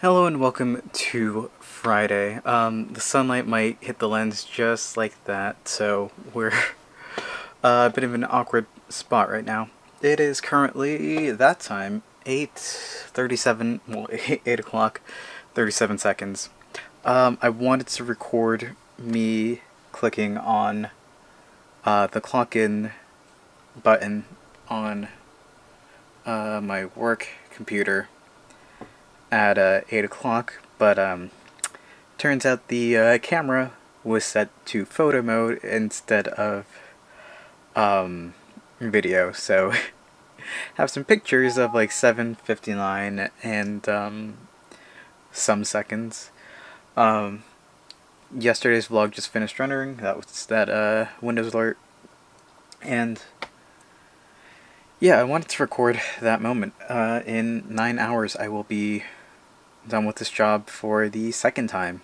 Hello and welcome to Friday. The sunlight might hit the lens just like that, so we're a bit of an awkward spot right now. It is currently, that time, 8 o'clock, 37 seconds. I wanted to record me clicking on the clock in button on my work computer at 8 o'clock, but turns out the camera was set to photo mode instead of video, so have some pictures of like 7:59 and some seconds. Yesterday's vlog just finished rendering. That was that Windows alert, and yeah, I wanted to record that moment. In 9 hours I will be done with this job for the second time.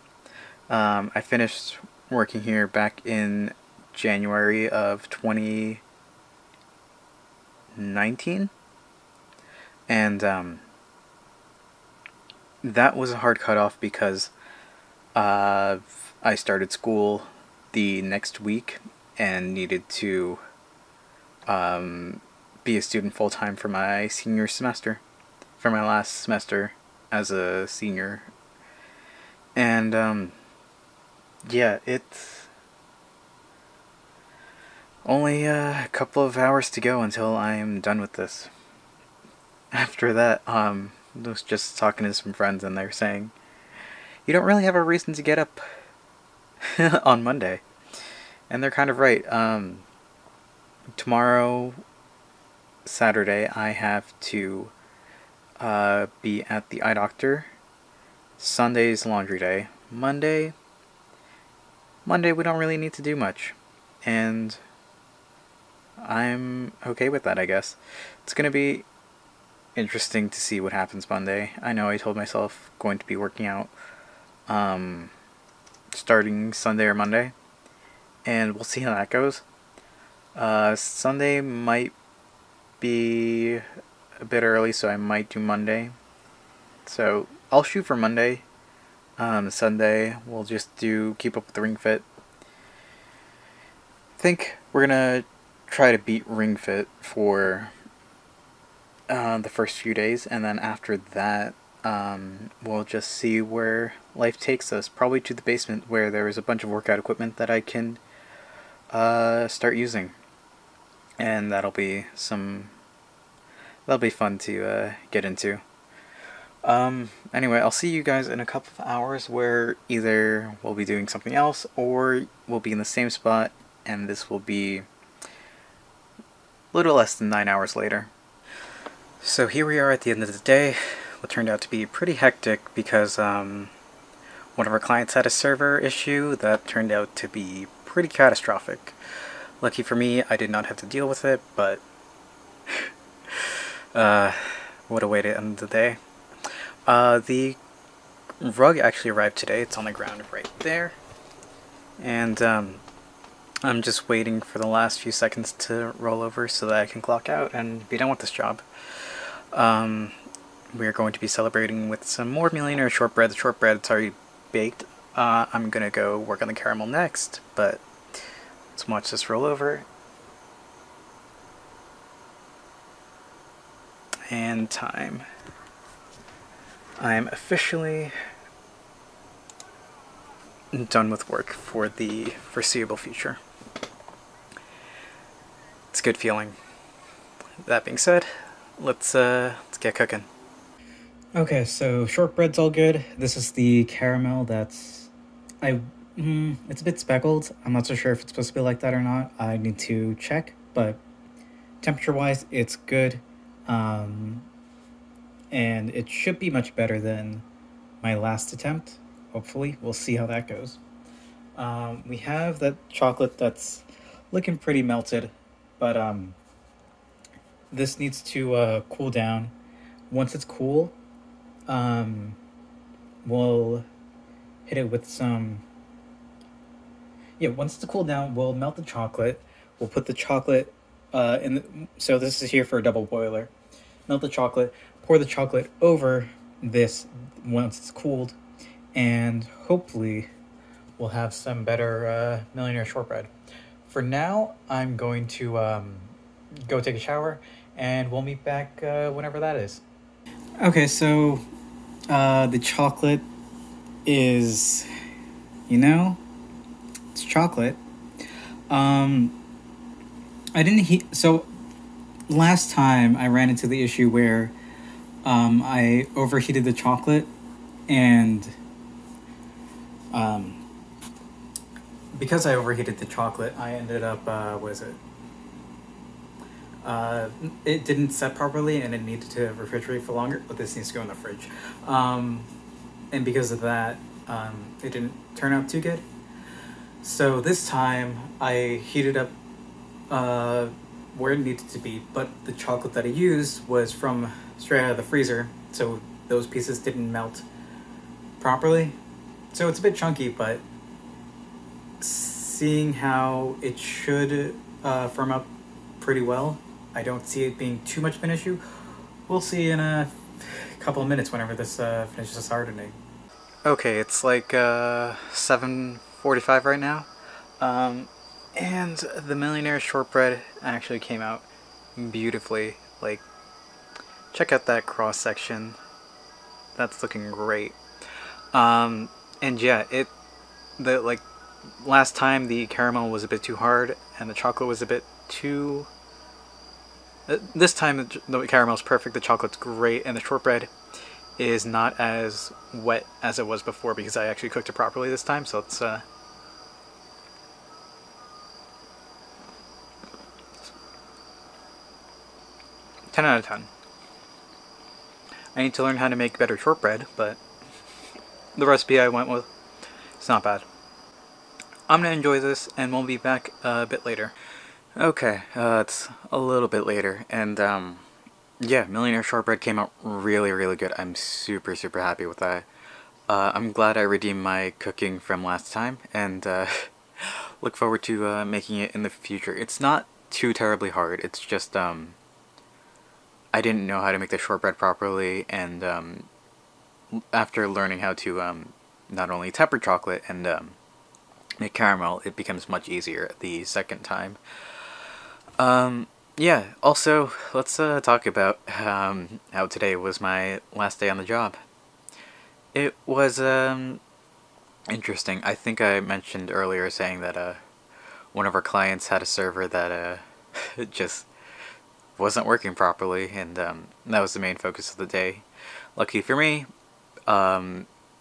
I finished working here back in January of 2019, and that was a hard cutoff because I started school the next week and needed to be a student full-time for my senior semester, for my last semester as a senior. And yeah, it's only a couple of hours to go until I am done with this. After that, I was just talking to some friends and they were saying, you don't really have a reason to get up on Monday. And they're kind of right. Tomorrow, Saturday, I have to be at the eye doctor. Sunday's laundry day. Monday we don't really need to do much, and I'm okay with that, I guess. It's gonna be interesting to see what happens Monday. I know I told myself going to be working out starting Sunday or Monday, and we'll see how that goes. Sunday might be a bit early, so I might do Monday. So I'll shoot for Monday. Sunday we'll just keep up with the Ring Fit. I think we're gonna try to beat Ring Fit for the first few days, and then after that we'll just see where life takes us. Probably to the basement, where there is a bunch of workout equipment that I can start using, and that'll be fun to get into. Anyway, I'll see you guys in a couple of hours, where either we'll be doing something else or we'll be in the same spot, and this will be a little less than 9 hours later. So here we are at the end of the day. What turned out to be pretty hectic because one of our clients had a server issue that turned out to be pretty catastrophic. Lucky for me, I did not have to deal with it, but what a way to end the day. The rug actually arrived today. It's on the ground right there, and I'm just waiting for the last few seconds to roll over so that I can clock out and be done with this job. We're going to be celebrating with some more Millionaire's Shortbread. The shortbread's already baked. I'm gonna go work on the caramel next, but let's watch this roll over. And time. I'm officially done with work for the foreseeable future. It's a good feeling. That being said, let's get cooking. Okay, so shortbread's all good. This is the caramel that's it's a bit speckled. I'm not so sure if it's supposed to be like that or not. I need to check, but temperature-wise, it's good. And it should be much better than my last attempt. Hopefully, we'll see how that goes. We have that chocolate that's looking pretty melted, but this needs to cool down. Once it's cool, we'll hit it with some... Yeah, once it's cooled down, we'll melt the chocolate. We'll put the chocolate so this is here for a double boiler. Melt the chocolate, pour the chocolate over this once it's cooled, and hopefully we'll have some better Millionaire's Shortbread. For now, I'm going to go take a shower, and we'll meet back whenever that is. Okay, so the chocolate is, you know, it's chocolate. I didn't so last time I ran into the issue where I overheated the chocolate, and because I overheated the chocolate, I ended up it didn't set properly, and it needed to refrigerate for longer, but this needs to go in the fridge. And because of that, it didn't turn out too good. So this time I heated up where it needed to be, but the chocolate that I used was from straight out of the freezer, so those pieces didn't melt properly. So it's a bit chunky, but seeing how it should firm up pretty well, I don't see it being too much of an issue. We'll see in a couple of minutes whenever this finishes hardening. Okay, it's like 7:45 right now, and the Millionaire's Shortbread actually came out beautifully. Like, check out that cross section. That's looking great. And yeah, like last time the caramel was a bit too hard and the chocolate was a bit too. This time the caramel's perfect, the chocolate's great, and the shortbread is not as wet as it was before because I actually cooked it properly this time. So it's a 10 out of 10. I need to learn how to make better shortbread, but the recipe I went with, it's not bad. I'm gonna enjoy this, and we'll be back a bit later. Okay, it's a little bit later, and yeah, Millionaire's Shortbread came out really, really good. I'm super, super happy with that. I'm glad I redeemed my cooking from last time, and look forward to making it in the future. It's not too terribly hard, it's just I didn't know how to make the shortbread properly, and after learning how to not only temper chocolate and make caramel, it becomes much easier the second time. Yeah, also, let's talk about how today was my last day on the job. It was interesting. I think I mentioned earlier saying that one of our clients had a server that just wasn't working properly, and that was the main focus of the day. Lucky for me,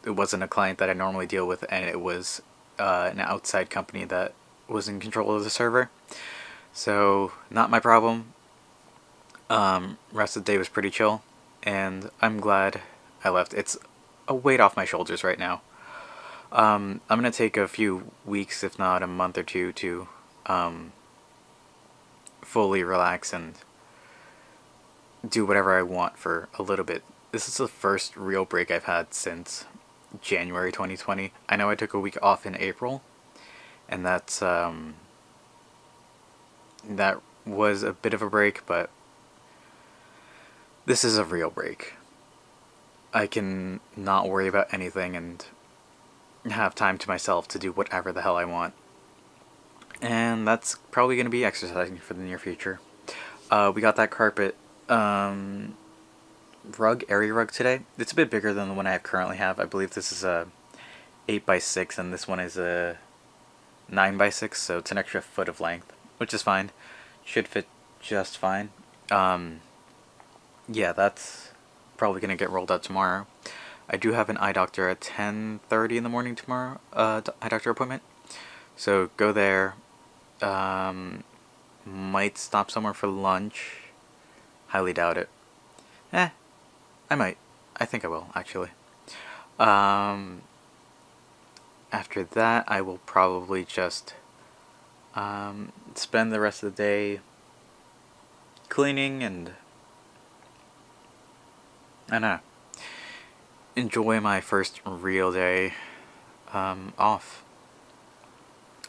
it wasn't a client that I normally deal with, and it was an outside company that was in control of the server. So, not my problem. Rest of the day was pretty chill, and I'm glad I left. It's a weight off my shoulders right now. I'm going to take a few weeks, if not a month or two, to fully relax and do whatever I want for a little bit. This is the first real break I've had since January 2020. I know I took a week off in April, and that's that was a bit of a break, but this is a real break. I can not worry about anything and have time to myself to do whatever the hell I want. And that's probably going to be exercising for the near future. We got that carpet rug, area rug today. It's a bit bigger than the one I currently have. I believe this is a 8x6 and this one is a 9x6, so it's an extra foot of length, which is fine. Should fit just fine. Yeah, that's probably going to get rolled out tomorrow. I do have an eye doctor at 10:30 in the morning tomorrow, eye doctor appointment. So go there. Might stop somewhere for lunch. Highly doubt it. I might. I think I will, actually. After that, I will probably just spend the rest of the day cleaning and, I don't know, enjoy my first real day off.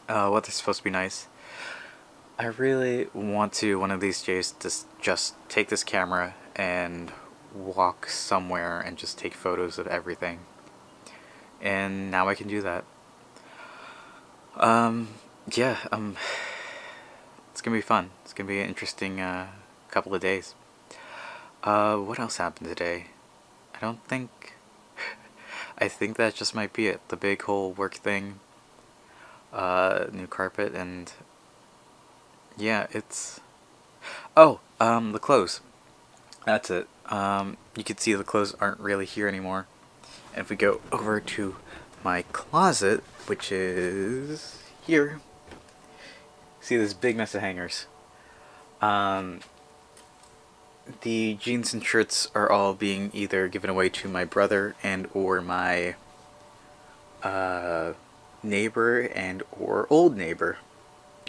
Weather's supposed to be nice. I really want to, one of these days, just take this camera and walk somewhere and just take photos of everything. And now I can do that. It's gonna be fun. It's gonna be an interesting couple of days. What else happened today? I think that just might be it. The big whole work thing, new carpet, and yeah, it's... Oh, the clothes. That's it. You can see the clothes aren't really here anymore. And if we go over to my closet, which is here, see this big mess of hangers. The jeans and shirts are all being either given away to my brother and or my neighbor and or old neighbor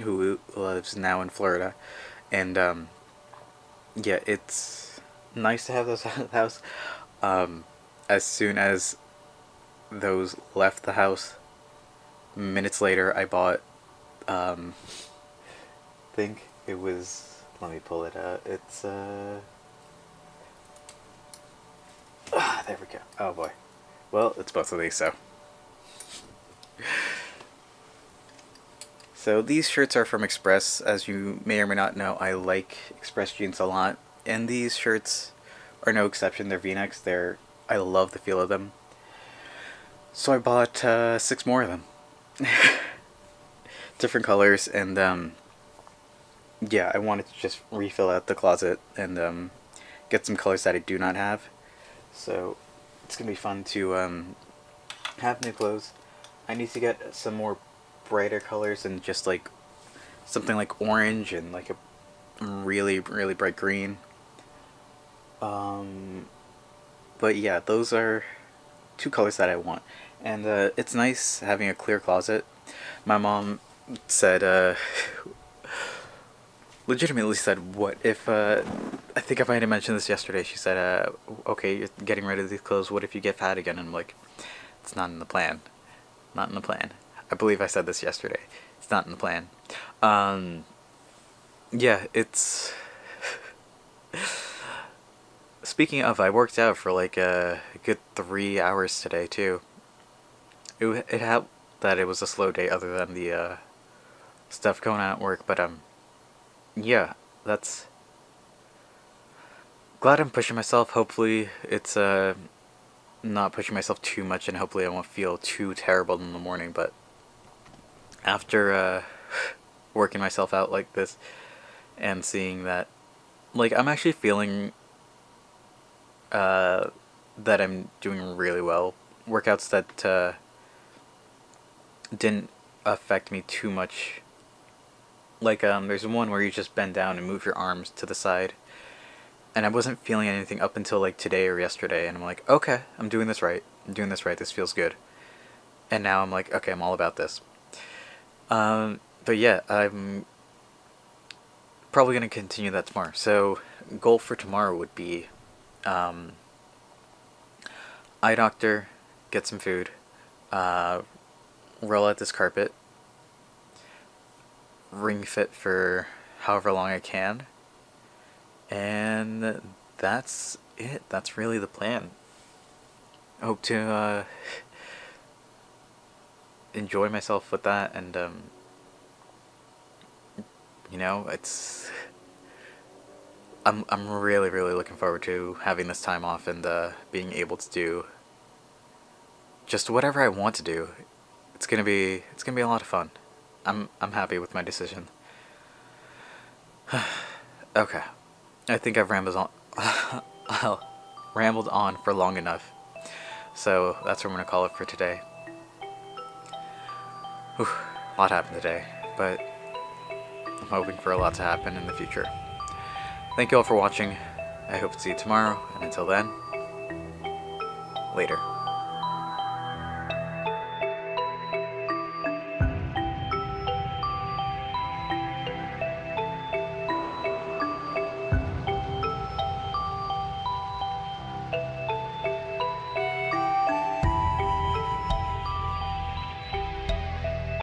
who lives now in Florida. And yeah, it's nice to have those out of the house. As soon as those left the house, minutes later I bought I think it was... Let me pull it out. It's, there we go. Oh, boy. Well, it's both of these, so. So these shirts are from Express. As you may or may not know, I like Express jeans a lot. And these shirts are no exception. They're V-necks. I love the feel of them. So I bought 6 more of them. Different colors, and, yeah, I wanted to just refill out the closet and get some colors that I do not have. So it's going to be fun to have new clothes. I need to get some more brighter colors and just like something like orange and like a really, really bright green. But yeah, those are 2 colors that I want. And it's nice having a clear closet. My mom said... legitimately said, what if, I think I might have mentioned this yesterday, she said, okay, you're getting rid of these clothes, what if you get fat again? And I'm like, it's not in the plan. Not in the plan. I believe I said this yesterday. It's not in the plan. Yeah, it's... Speaking of, I worked out for like a good 3 hours today, too. It helped that it was a slow day other than the, stuff going on at work, but, yeah, that's... Glad I'm pushing myself. Hopefully it's not pushing myself too much, and hopefully I won't feel too terrible in the morning. But after working myself out like this and seeing that, like, I'm actually feeling that I'm doing really well. Workouts that didn't affect me too much. Like, there's one where you just bend down and move your arms to the side. And I wasn't feeling anything up until, like, today or yesterday. And I'm like, okay, I'm doing this right. I'm doing this right. This feels good. And now I'm like, okay, I'm all about this. But yeah, I'm probably going to continue that tomorrow. So, goal for tomorrow would be, eye doctor, get some food, roll out this carpet, ring fit for however long I can, and that's it. That's really the plan. I hope to enjoy myself with that, and you know, it's... I'm really, really looking forward to having this time off and being able to do just whatever I want to do. It's gonna be a lot of fun. I'm happy with my decision. Okay. I think I've rambled on for long enough. So that's what I'm going to call it for today. Whew, a lot happened today, but I'm hoping for a lot to happen in the future. Thank you all for watching. I hope to see you tomorrow, and until then, later.